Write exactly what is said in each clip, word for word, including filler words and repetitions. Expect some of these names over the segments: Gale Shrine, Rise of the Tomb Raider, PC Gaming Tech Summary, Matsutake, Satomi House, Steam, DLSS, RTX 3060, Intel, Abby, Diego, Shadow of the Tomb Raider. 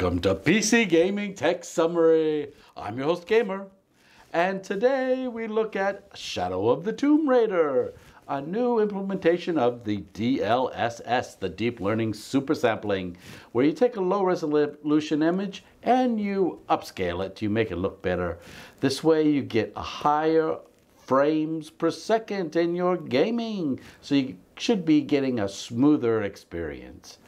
Welcome to P C Gaming Tech Summary. I'm your host Gamer, and today we look at Shadow of the Tomb Raider, a new implementation of the D L S S, the Deep Learning Super Sampling, where you take a low resolution image and you upscale it to make it look better. This way you get a higher frames per second in your gaming, so you should be getting a smoother experience.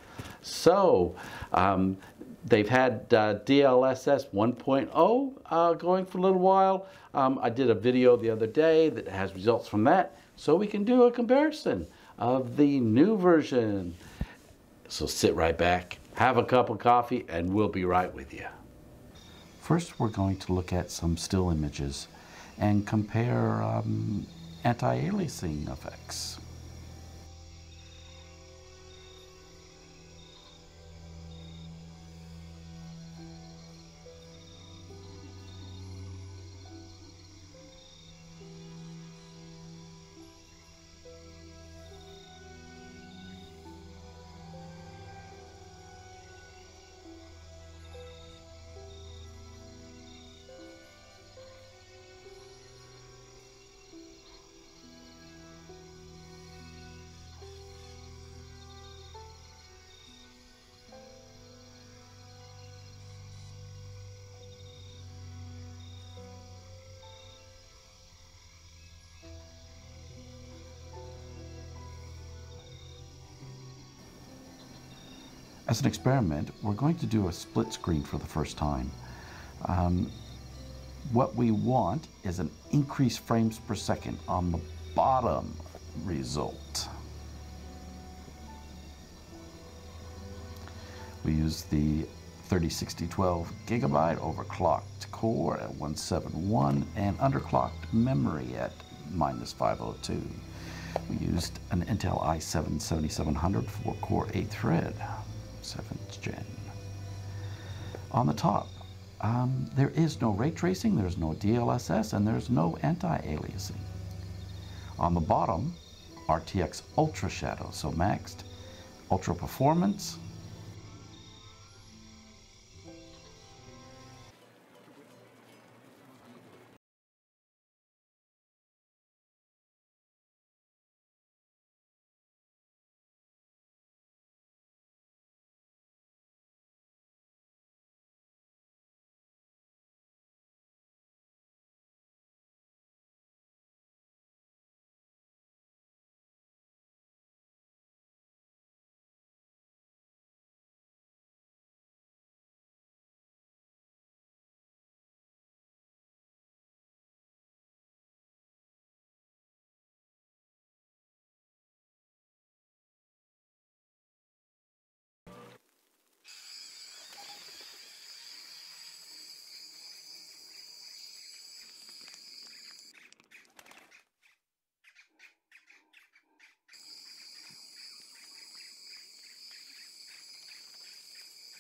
So, um, they've had uh, D L S S one point oh uh, going for a little while. Um, I did a video the other day that has results from that, so we can do a comparison of the new version. So sit right back, have a cup of coffee, and we'll be right with you. First, we're going to look at some still images and compare um, anti-aliasing effects. As an experiment, we're going to do a split screen for the first time. Um, what we want is an increased frames per second on the bottom result. We use the thirty sixty twelve gigabyte overclocked core at one seventy-one and underclocked memory at minus five oh two. We used an Intel i seven seventy-seven hundred four core eight thread. seventh gen. On the top, um, there is no ray tracing, there's no D L S S, and there's no anti-aliasing. On the bottom, R T X Ultra Shadow, so maxed, Ultra Performance.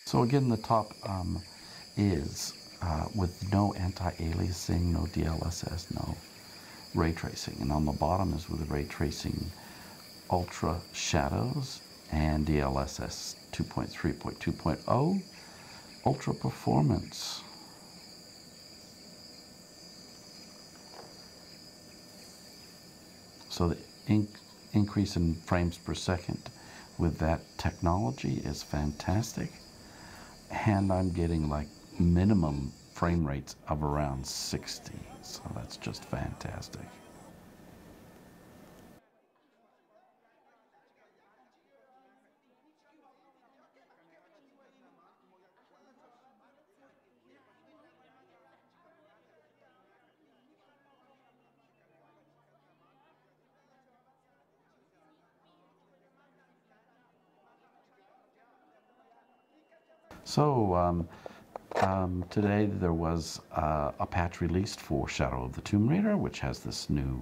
So again, the top um, is uh, with no anti-aliasing, no D L S S, no ray tracing. And on the bottom is with the ray tracing, ultra shadows, and D L S S two point three point two point oh, ultra performance. So the in increase in frames per second with that technology is fantastic. And I'm getting like minimum frame rates of around sixty, so that's just fantastic. So um, um, today there was uh, a patch released for Shadow of the Tomb Raider, which has this new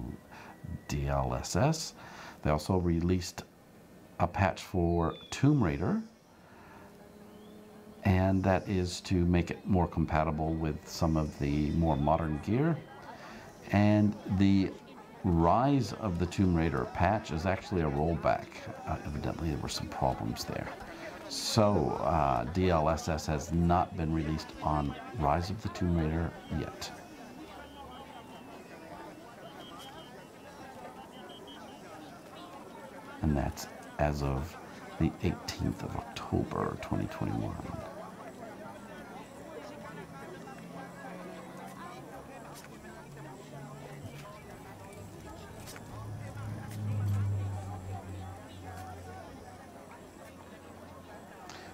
D L S S. They also released a patch for Tomb Raider, and that is to make it more compatible with some of the more modern gear. And the Rise of the Tomb Raider patch is actually a rollback. Uh, evidently there were some problems there. So, uh, D L S S has not been released on Rise of the Tomb Raider yet. And that's as of the eighteenth of October twenty twenty-one.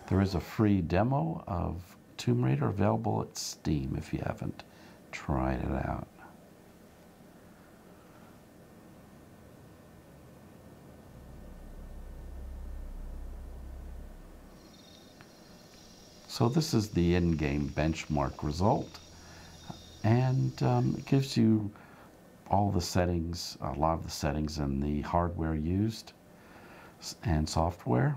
There is a free demo of Tomb Raider available at Steam if you haven't tried it out. So this is the in-game benchmark result, and um, it gives you all the settings, a lot of the settings and the hardware used and software.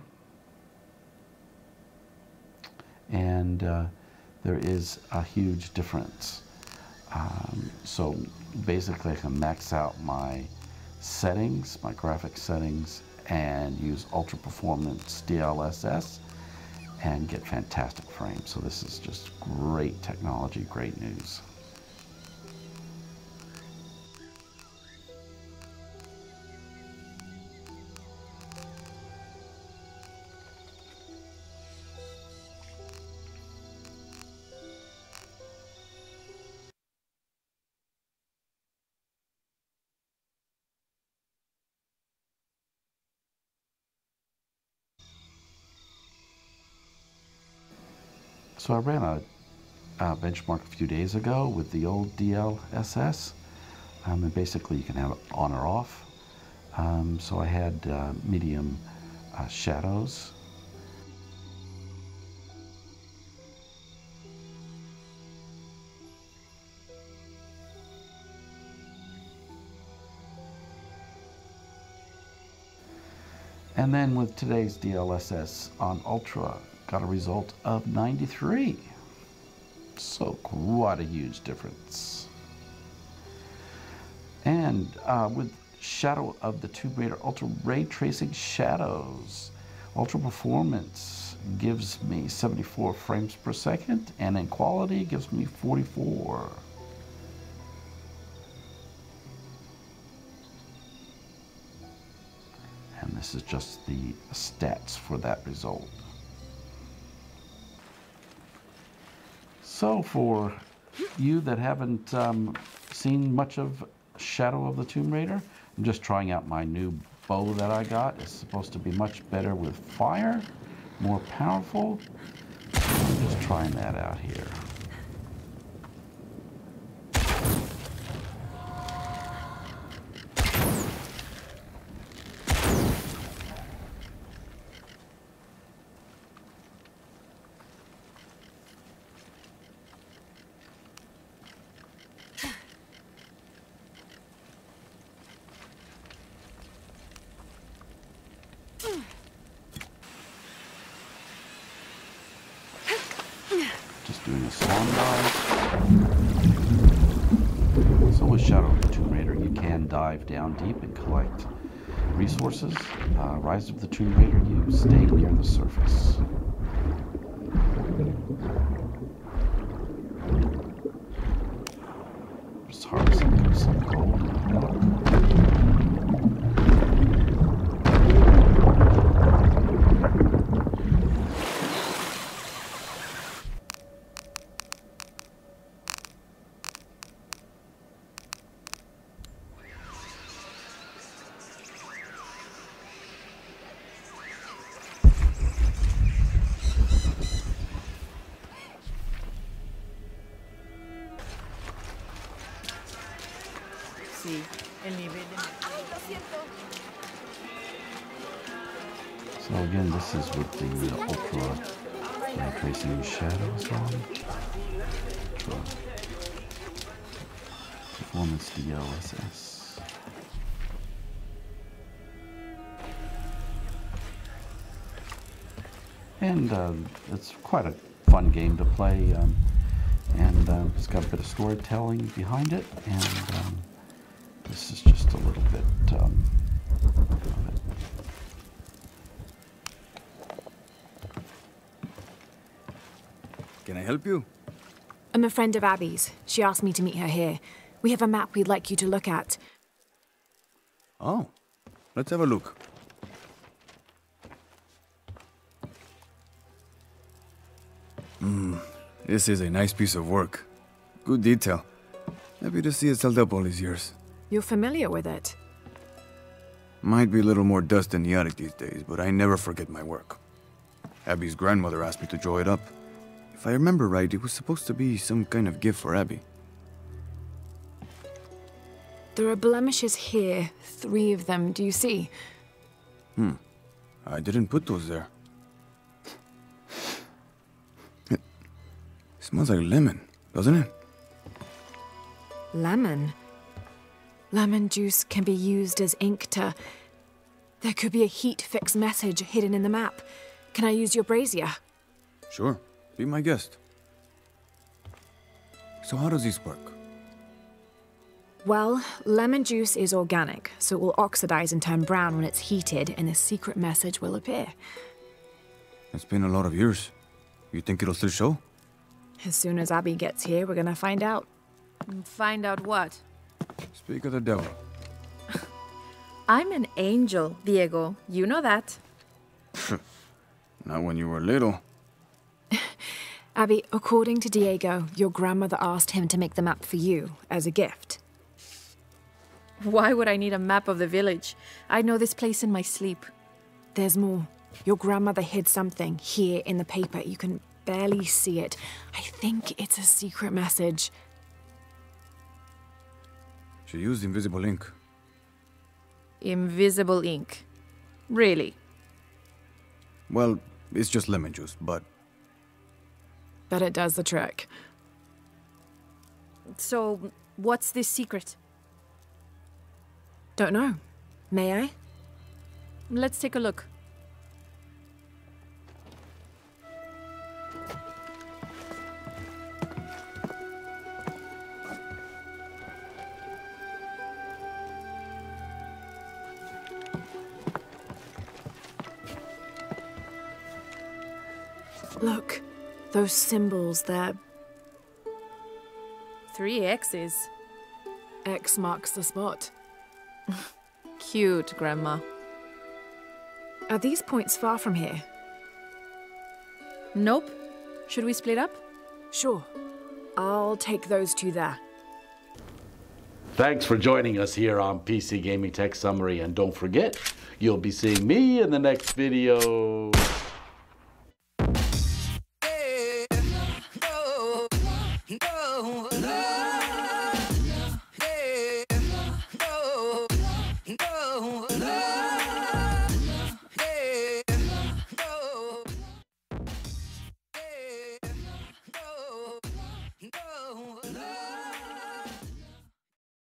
And uh, there is a huge difference. Um, so basically I can max out my settings, my graphic settings, and use ultra performance D L S S and get fantastic frames. So this is just great technology, great news. So I ran a, a benchmark a few days ago with the old D L S S, um, and basically you can have it on or off. Um, so I had uh, medium uh, shadows. And then with today's D L S S on Ultra, got a result of ninety-three. So quite a huge difference. And uh, with Shadow of the Tomb Raider Ultra Ray Tracing Shadows, Ultra Performance gives me seventy-four frames per second, and in quality gives me forty-four. And this is just the stats for that result. So for you that haven't um, seen much of Shadow of the Tomb Raider, I'm just trying out my new bow that I got. It's supposed to be much better with fire, more powerful. I'm just trying that out here. Doing a swan dive. So with Shadow of the Tomb Raider, you can dive down deep and collect resources. Uh, Rise of the Tomb Raider, you stay near the surface. Just harvesting some gold and milk. So again, this is with the uh, Ultra Ray Tracing Shadows on. Ultra Performance D L S S. And uh, it's quite a fun game to play, um, and uh, it's got a bit of storytelling behind it, and um, this is just a little bit um, of it. Can I help you? I'm a friend of Abby's. She asked me to meet her here. We have a map we'd like you to look at. Oh, let's have a look. Hmm, this is a nice piece of work. Good detail. Happy to see it's held up all these years. You're familiar with it? Might be a little more dust in the attic these days, but I never forget my work. Abby's grandmother asked me to draw it up. If I remember right, it was supposed to be some kind of gift for Abby. There are blemishes here, three of them, do you see? Hmm, I didn't put those there. It smells like lemon, doesn't it? Lemon? Lemon juice can be used as ink to... There could be a heat fix message hidden in the map. Can I use your brazier? Sure. Be my guest. So how does this work? Well, lemon juice is organic, so it will oxidize and turn brown when it's heated, and a secret message will appear. It's been a lot of years. You think it'll still show? As soon as Abby gets here, we're gonna find out. Find out what? Speak of the devil. I'm an angel, Diego. You know that. Not when you were little. Abby, according to Diego, your grandmother asked him to make the map for you, as a gift. Why would I need a map of the village? I know this place in my sleep. There's more. Your grandmother hid something here in the paper. You can barely see it. I think it's a secret message. She used invisible ink. Invisible ink? Really? Well, it's just lemon juice, but... But it does the trick. So, what's this secret? Don't know. May I? Let's take a look. Look, those symbols there. Three X's. X marks the spot. Cute, Grandma. Are these points far from here? Nope. Should we split up? Sure. I'll take those two there. Thanks for joining us here on P C Gaming Tech Summary, and don't forget, you'll be seeing me in the next video.